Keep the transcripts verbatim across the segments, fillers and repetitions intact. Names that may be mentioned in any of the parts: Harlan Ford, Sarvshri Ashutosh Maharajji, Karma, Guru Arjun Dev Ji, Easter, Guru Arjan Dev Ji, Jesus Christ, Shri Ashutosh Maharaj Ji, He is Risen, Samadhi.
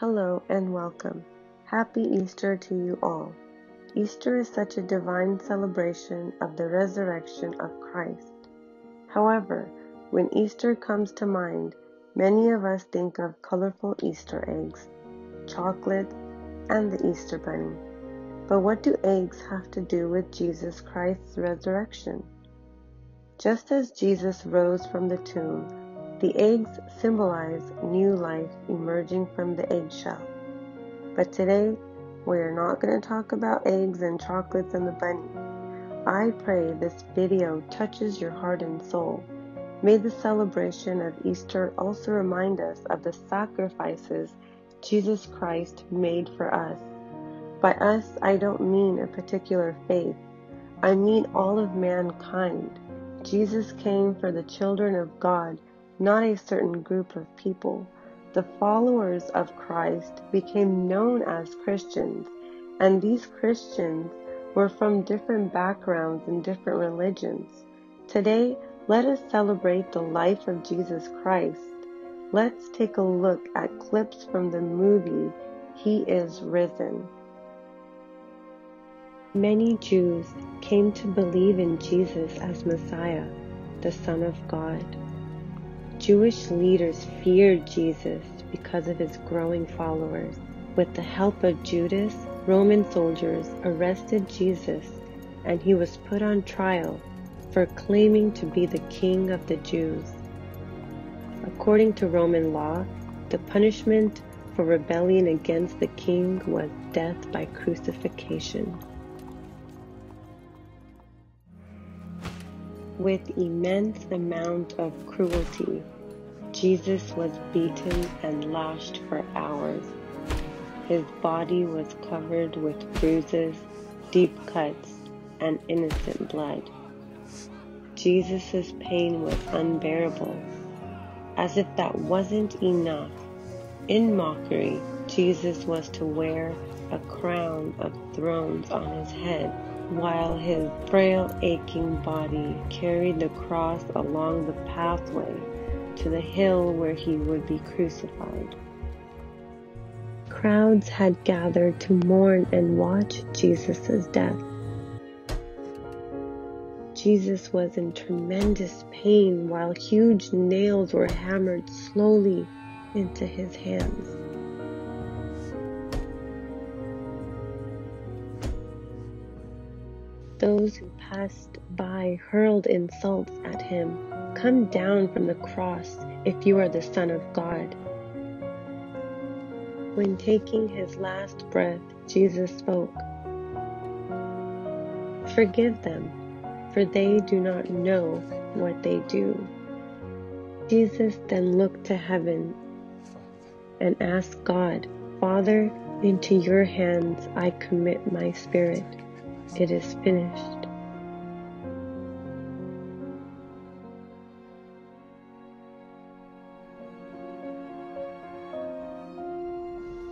Hello and welcome. Happy Easter to you all. Easter is such a divine celebration of the resurrection of Christ. However, when Easter comes to mind, many of us think of colorful Easter eggs, chocolate, and the Easter bunny. But what do eggs have to do with Jesus Christ's resurrection? Just as Jesus rose from the tomb, the eggs symbolize new life emerging from the eggshell. But today, we are not going to talk about eggs and chocolates and the bunny. I pray this video touches your heart and soul. May the celebration of Easter also remind us of the sacrifices Jesus Christ made for us. By us, I don't mean a particular faith. I mean all of mankind. Jesus came for the children of God, not a certain group of people. The followers of Christ became known as Christians, and these Christians were from different backgrounds and different religions. Today, let us celebrate the life of Jesus Christ. Let's take a look at clips from the movie, He is Risen. Many Jews came to believe in Jesus as Messiah, the Son of God. Jewish leaders feared Jesus because of his growing followers. With the help of Judas, Roman soldiers arrested Jesus, and he was put on trial for claiming to be the king of the Jews. According to Roman law, the punishment for rebellion against the king was death by crucifixion. With immense amount of cruelty, Jesus was beaten and lashed for hours. His body was covered with bruises, deep cuts, and innocent blood. Jesus' pain was unbearable. As if that wasn't enough, in mockery, Jesus was to wear a crown of thorns on his head, while his frail, aching body carried the cross along the pathway to the hill where he would be crucified. Crowds had gathered to mourn and watch Jesus' death. Jesus was in tremendous pain while huge nails were hammered slowly into his hands. Those who passed by hurled insults at him. "Come down from the cross if you are the Son of God." When taking his last breath, Jesus spoke, "Forgive them, for they do not know what they do." Jesus then looked to heaven and asked God, "Father, into your hands I commit my spirit. It is finished."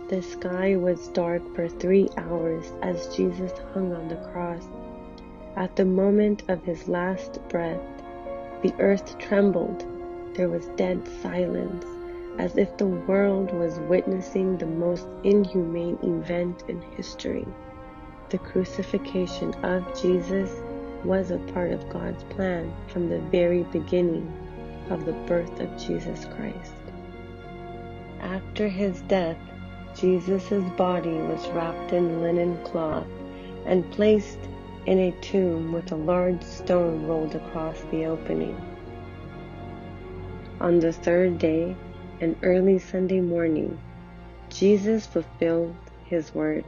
The sky was dark for three hours as Jesus hung on the cross. At the moment of his last breath, the earth trembled. There was dead silence, as if the world was witnessing the most inhumane event in history. The crucifixion of Jesus was a part of God's plan from the very beginning of the birth of Jesus Christ. After his death, Jesus' body was wrapped in linen cloth and placed in a tomb with a large stone rolled across the opening. On the third day and early Sunday morning, Jesus fulfilled his word.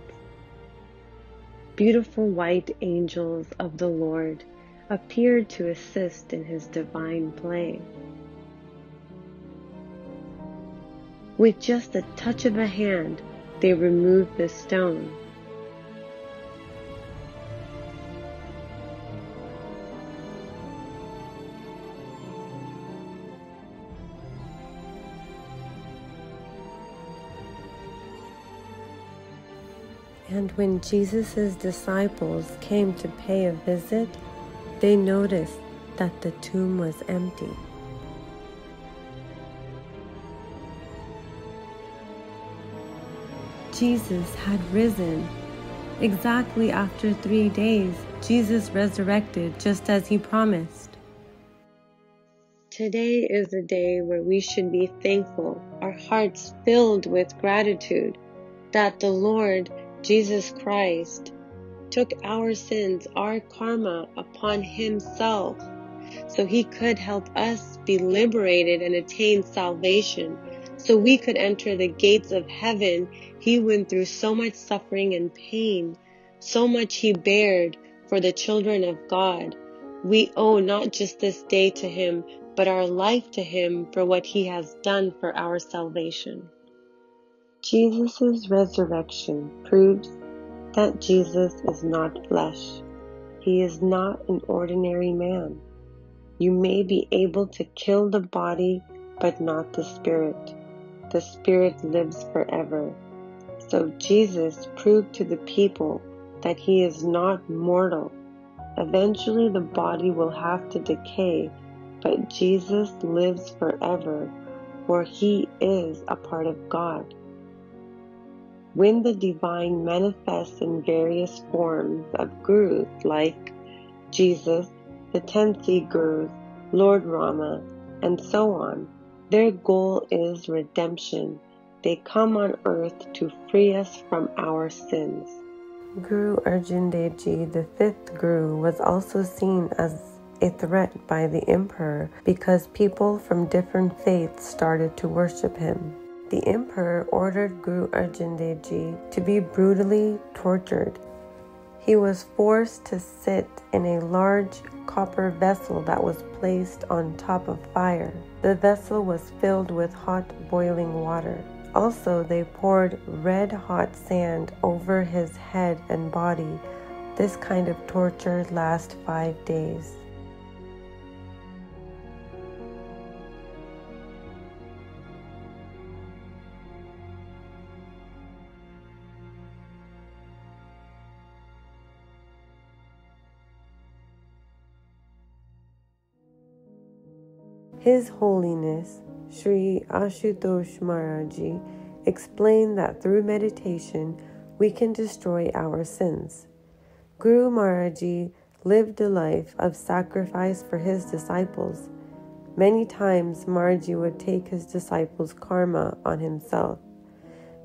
Beautiful white angels of the Lord appeared to assist in his divine play. With just a touch of a hand, they removed the stone. And when Jesus' disciples came to pay a visit, they noticed that the tomb was empty. Jesus had risen. Exactly after three days, Jesus resurrected just as he promised. Today is a day where we should be thankful, our hearts filled with gratitude that the Lord Jesus Christ took our sins, our karma, upon himself so he could help us be liberated and attain salvation, so we could enter the gates of heaven. He went through so much suffering and pain, so much he bared for the children of God. We owe not just this day to him, but our life to him for what he has done for our salvation. Jesus' resurrection proves that Jesus is not flesh. He is not an ordinary man. You may be able to kill the body, but not the spirit. The spirit lives forever. So Jesus proved to the people that he is not mortal. Eventually the body will have to decay, but Jesus lives forever, for he is a part of God. When the divine manifests in various forms of gurus like Jesus, the Tensi Gurus, Lord Rama, and so on, their goal is redemption. They come on earth to free us from our sins. Guru Arjan Dev Ji, the fifth Guru, was also seen as a threat by the emperor because people from different faiths started to worship him. The emperor ordered Guru Arjan Dev Ji to be brutally tortured. He was forced to sit in a large copper vessel that was placed on top of fire. The vessel was filled with hot boiling water. Also, they poured red-hot sand over his head and body. This kind of torture lasts five days. His Holiness Sri Ashutosh Maharajji explained that through meditation, we can destroy our sins. Guru Maharajji lived a life of sacrifice for his disciples. Many times, Maharajji would take his disciples' karma on himself.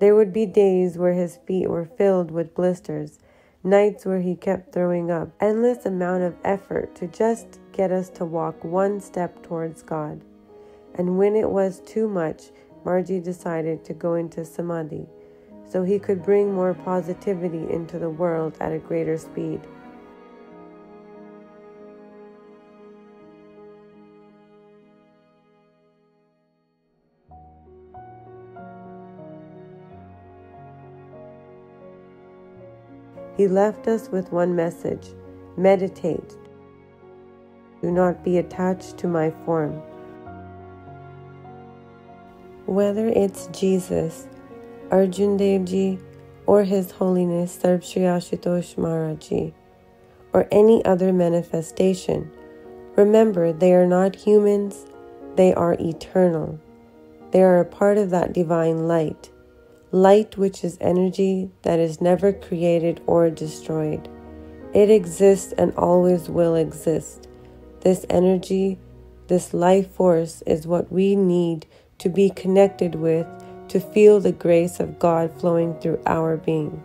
There would be days where his feet were filled with blisters, nights where he kept throwing up, endless amount of effort to just get us to walk one step towards God. And when it was too much, Maharajji decided to go into Samadhi, so he could bring more positivity into the world at a greater speed. He left us with one message: meditate. Do not be attached to my form. Whether it's Jesus, Arjan Dev Ji, or His Holiness Sarvshri Ashutosh Maharajji, or any other manifestation, remember they are not humans, they are eternal. They are a part of that divine light, light which is energy that is never created or destroyed. It exists and always will exist. This energy, this life force, is what we need to be connected with, to feel the grace of God flowing through our being.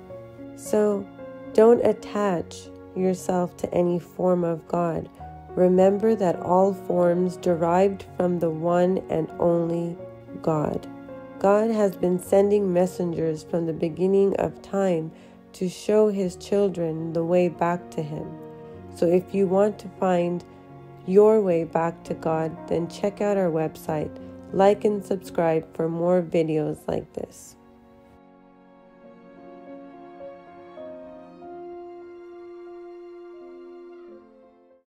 So, don't attach yourself to any form of God. Remember that all forms derived from the one and only God. God has been sending messengers from the beginning of time to show his children the way back to him. So if you want to find your way back to God, then check out our website. Like and subscribe for more videos like this.